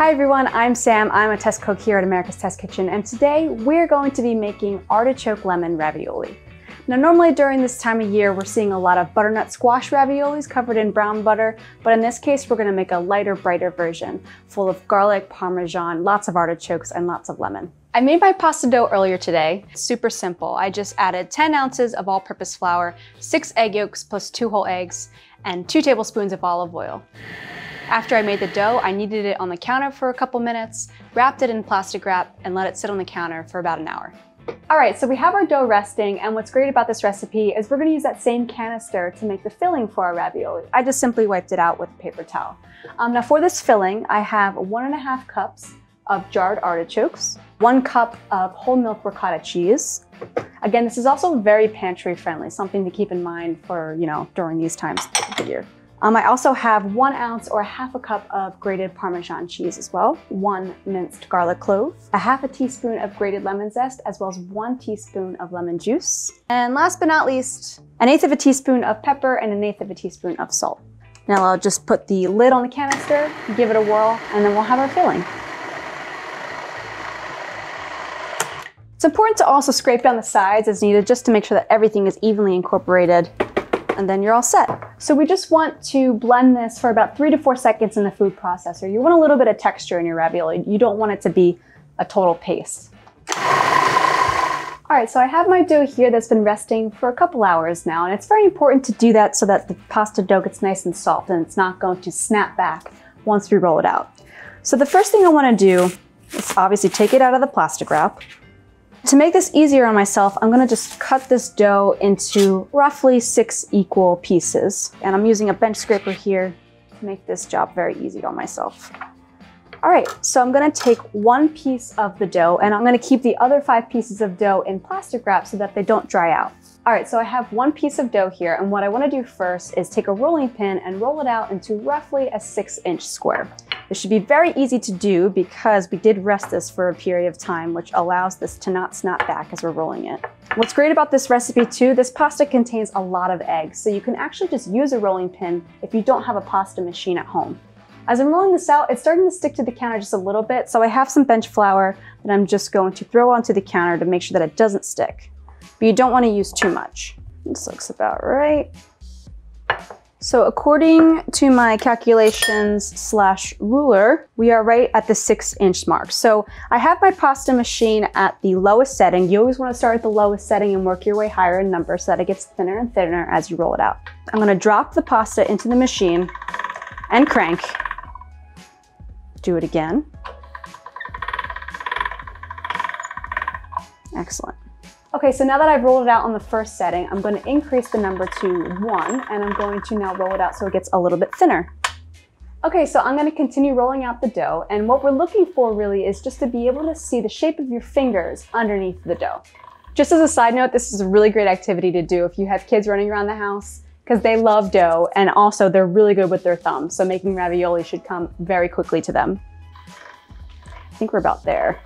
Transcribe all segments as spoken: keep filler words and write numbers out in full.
Hi everyone, I'm Sam. I'm a test cook here at America's Test Kitchen, and today we're going to be making artichoke lemon ravioli. Now normally during this time of year we're seeing a lot of butternut squash raviolis covered in brown butter, but in this case we're going to make a lighter, brighter version full of garlic, parmesan, lots of artichokes, and lots of lemon. I made my pasta dough earlier today. Super simple. I just added ten ounces of all-purpose flour, six egg yolks plus two whole eggs, and two tablespoons of olive oil. After I made the dough, I kneaded it on the counter for a couple minutes, wrapped it in plastic wrap, and let it sit on the counter for about an hour. All right, so we have our dough resting, and what's great about this recipe is we're gonna use that same canister to make the filling for our ravioli. I just simply wiped it out with a paper towel. Um, now for this filling, I have one and a half cups of jarred artichokes, one cup of whole milk ricotta cheese. Again, this is also very pantry friendly, something to keep in mind for, you know, during these times of the year. Um, I also have one ounce or half a cup of grated Parmesan cheese as well, one minced garlic clove, a half a teaspoon of grated lemon zest, as well as one teaspoon of lemon juice. And last but not least, an eighth of a teaspoon of pepper and an eighth of a teaspoon of salt. Now I'll just put the lid on the canister, give it a whirl, and then we'll have our filling. It's important to also scrape down the sides as needed just to make sure that everything is evenly incorporated, and then you're all set. So we just want to blend this for about three to four seconds in the food processor. You want a little bit of texture in your ravioli. You don't want it to be a total paste. All right, so I have my dough here that's been resting for a couple hours now, and it's very important to do that so that the pasta dough gets nice and soft and it's not going to snap back once we roll it out. So the first thing I wanna do is obviously take it out of the plastic wrap. To make this easier on myself, I'm gonna just cut this dough into roughly six equal pieces. And I'm using a bench scraper here to make this job very easy on myself. All right, so I'm gonna take one piece of the dough, and I'm gonna keep the other five pieces of dough in plastic wrap so that they don't dry out. All right, so I have one piece of dough here, and what I wanna do first is take a rolling pin and roll it out into roughly a six inch square. This should be very easy to do because we did rest this for a period of time, which allows this to not snap back as we're rolling it. What's great about this recipe too, this pasta contains a lot of eggs, so you can actually just use a rolling pin if you don't have a pasta machine at home. As I'm rolling this out, it's starting to stick to the counter just a little bit, so I have some bench flour that I'm just going to throw onto the counter to make sure that it doesn't stick. But you don't want to use too much. This looks about right. So according to my calculations slash ruler, we are right at the six inch mark. So I have my pasta machine at the lowest setting. You always wanna start at the lowest setting and work your way higher in number so that it gets thinner and thinner as you roll it out. I'm gonna drop the pasta into the machine and crank. Do it again. Excellent. Okay, so now that I've rolled it out on the first setting, I'm going to increase the number to one, and I'm going to now roll it out so it gets a little bit thinner. Okay, so I'm going to continue rolling out the dough, and what we're looking for really is just to be able to see the shape of your fingers underneath the dough. Just as a side note, this is a really great activity to do if you have kids running around the house, because they love dough, and also they're really good with their thumbs, so making ravioli should come very quickly to them. I think we're about there.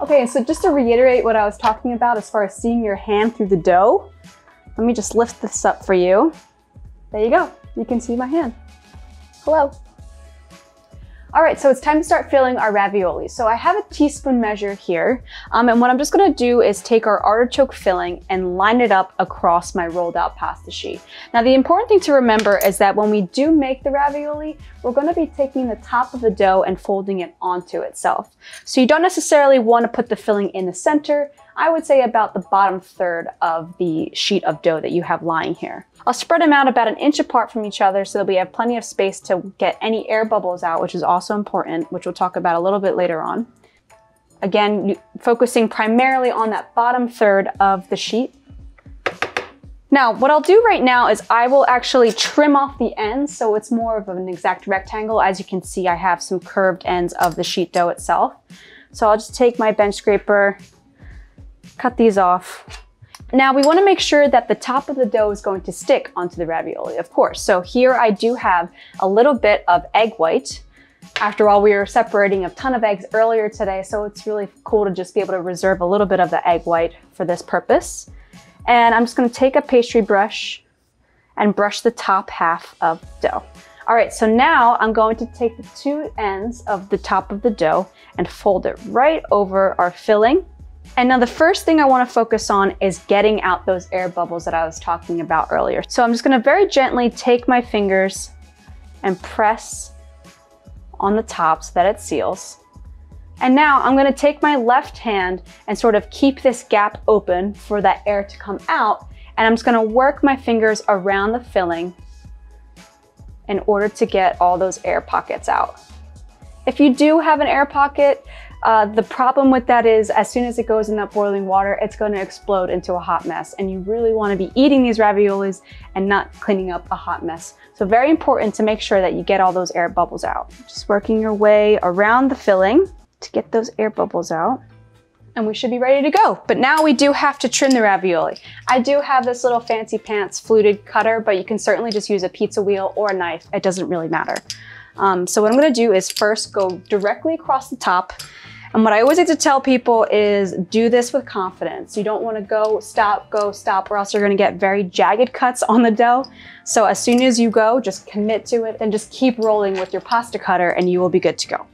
Okay, so just to reiterate what I was talking about as far as seeing your hand through the dough, let me just lift this up for you. There you go, you can see my hand. Hello. All right, so it's time to start filling our ravioli. So I have a teaspoon measure here, um, and what I'm just gonna do is take our artichoke filling and line it up across my rolled out pasta sheet. Now the important thing to remember is that when we do make the ravioli, we're gonna be taking the top of the dough and folding it onto itself. So you don't necessarily wanna put the filling in the center. I would say about the bottom third of the sheet of dough that you have lying here. I'll spread them out about an inch apart from each other so that we have plenty of space to get any air bubbles out, which is also important, which we'll talk about a little bit later on. Again, focusing primarily on that bottom third of the sheet. Now, what I'll do right now is I will actually trim off the ends so it's more of an exact rectangle. As you can see, I have some curved ends of the sheet dough itself. So I'll just take my bench scraper, cut these off. Now we want to make sure that the top of the dough is going to stick onto the ravioli, of course. So here I do have a little bit of egg white. After all, we were separating a ton of eggs earlier today, so it's really cool to just be able to reserve a little bit of the egg white for this purpose. And I'm just going to take a pastry brush and brush the top half of the dough. All right, so now I'm going to take the two ends of the top of the dough and fold it right over our filling. And now the first thing I want to focus on is getting out those air bubbles that I was talking about earlier. So I'm just going to very gently take my fingers and press on the top so that it seals. And now I'm going to take my left hand and sort of keep this gap open for that air to come out. And I'm just going to work my fingers around the filling in order to get all those air pockets out. If you do have an air pocket, Uh, the problem with that is as soon as it goes in that boiling water, it's going to explode into a hot mess. And you really want to be eating these raviolis and not cleaning up a hot mess. So very important to make sure that you get all those air bubbles out. Just working your way around the filling to get those air bubbles out. And we should be ready to go. But now we do have to trim the ravioli. I do have this little fancy pants fluted cutter, but you can certainly just use a pizza wheel or a knife. It doesn't really matter. Um, so what I'm going to do is first go directly across the top. And what I always like to tell people is do this with confidence. You don't want to go, stop, go, stop, or else you're going to get very jagged cuts on the dough. So as soon as you go, just commit to it and just keep rolling with your pasta cutter and you will be good to go.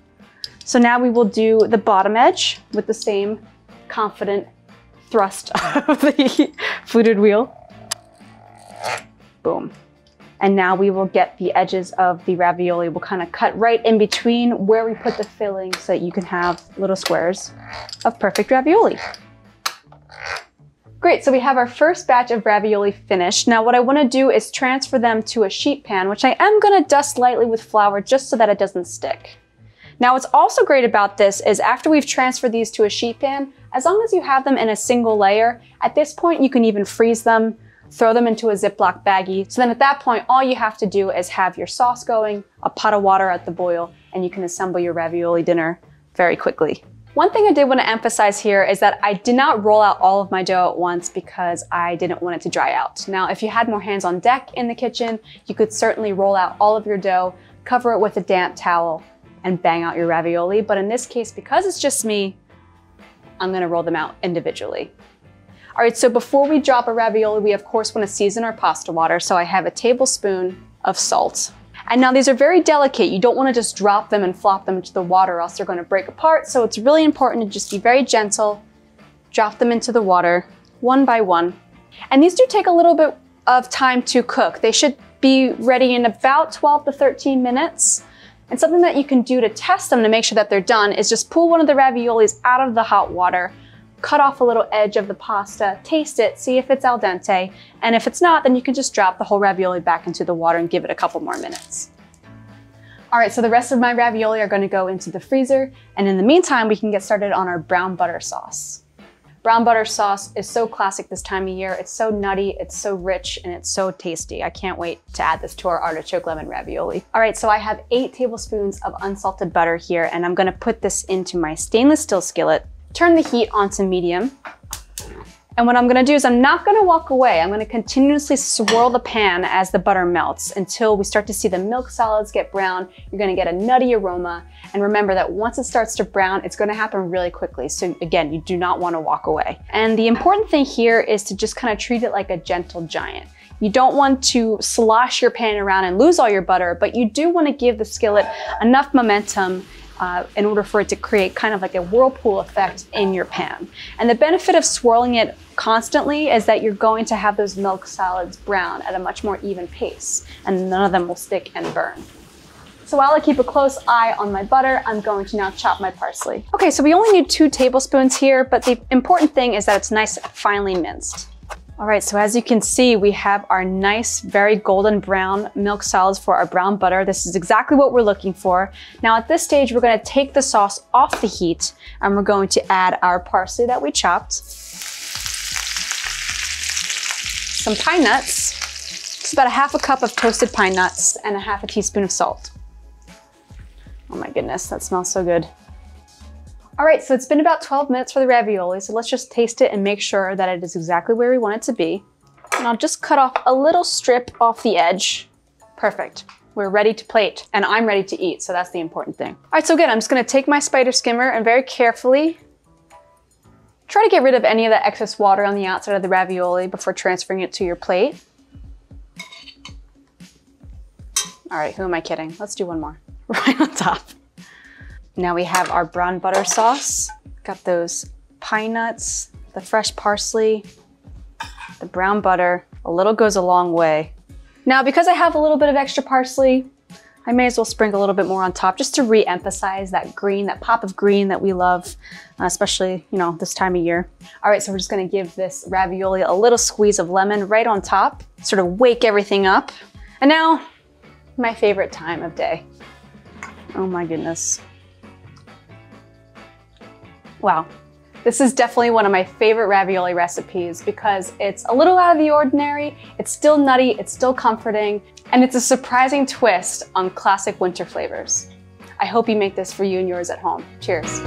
So now we will do the bottom edge with the same confident thrust of the fluted wheel. Boom. And now we will get the edges of the ravioli. We'll kind of cut right in between where we put the filling so that you can have little squares of perfect ravioli. Great, so we have our first batch of ravioli finished. Now what I wanna do is transfer them to a sheet pan, which I am gonna dust lightly with flour just so that it doesn't stick. Now what's also great about this is after we've transferred these to a sheet pan, as long as you have them in a single layer, at this point you can even freeze them, throw them into a Ziploc baggie. So then at that point, all you have to do is have your sauce going, a pot of water at the boil, and you can assemble your ravioli dinner very quickly. One thing I did want to emphasize here is that I did not roll out all of my dough at once because I didn't want it to dry out. Now, if you had more hands on deck in the kitchen, you could certainly roll out all of your dough, cover it with a damp towel, and bang out your ravioli. But in this case, because it's just me, I'm going to roll them out individually. All right, so before we drop a ravioli, we of course want to season our pasta water. So I have a tablespoon of salt. And now these are very delicate. You don't want to just drop them and flop them into the water, or else they're going to break apart. So it's really important to just be very gentle, drop them into the water one by one. And these do take a little bit of time to cook. They should be ready in about twelve to thirteen minutes. And something that you can do to test them to make sure that they're done is just pull one of the raviolis out of the hot water, cut off a little edge of the pasta, taste it, see if it's al dente, and if it's not, then you can just drop the whole ravioli back into the water and give it a couple more minutes. All right, so the rest of my ravioli are gonna go into the freezer, and in the meantime, we can get started on our brown butter sauce. Brown butter sauce is so classic this time of year. It's so nutty, it's so rich, and it's so tasty. I can't wait to add this to our artichoke lemon ravioli. All right, so I have eight tablespoons of unsalted butter here, and I'm gonna put this into my stainless steel skillet. Turn the heat on to medium. And what I'm gonna do is I'm not gonna walk away. I'm gonna continuously swirl the pan as the butter melts until we start to see the milk solids get brown. You're gonna get a nutty aroma. And remember that once it starts to brown, it's gonna happen really quickly. So again, you do not wanna walk away. And the important thing here is to just kind of treat it like a gentle giant. You don't want to slosh your pan around and lose all your butter, but you do wanna give the skillet enough momentum Uh, in order for it to create kind of like a whirlpool effect in your pan. And the benefit of swirling it constantly is that you're going to have those milk solids brown at a much more even pace, and none of them will stick and burn. So while I keep a close eye on my butter, I'm going to now chop my parsley. Okay, so we only need two tablespoons here, but the important thing is that it's nice and finely minced. All right, so as you can see, we have our nice, very golden brown milk solids for our brown butter. This is exactly what we're looking for. Now at this stage, we're gonna take the sauce off the heat and we're going to add our parsley that we chopped, some pine nuts, just about a half a cup of toasted pine nuts and a half a teaspoon of salt. Oh my goodness, that smells so good. All right, so it's been about twelve minutes for the ravioli, so let's just taste it and make sure that it is exactly where we want it to be. And I'll just cut off a little strip off the edge. Perfect. We're ready to plate, and I'm ready to eat, so that's the important thing. All right, so again, I'm just gonna take my spider skimmer and very carefully try to get rid of any of the excess water on the outside of the ravioli before transferring it to your plate. All right, who am I kidding? Let's do one more, right on top. Now we have our brown butter sauce. Got those pine nuts, the fresh parsley, the brown butter. A little goes a long way. Now, because I have a little bit of extra parsley, I may as well sprinkle a little bit more on top just to re-emphasize that green, that pop of green that we love, uh, especially, you know, this time of year. All right, so we're just gonna give this ravioli a little squeeze of lemon right on top, sort of wake everything up. And now, my favorite time of day. Oh my goodness. Wow. This is definitely one of my favorite ravioli recipes because it's a little out of the ordinary, it's still nutty, it's still comforting, and it's a surprising twist on classic winter flavors. I hope you make this for you and yours at home. Cheers.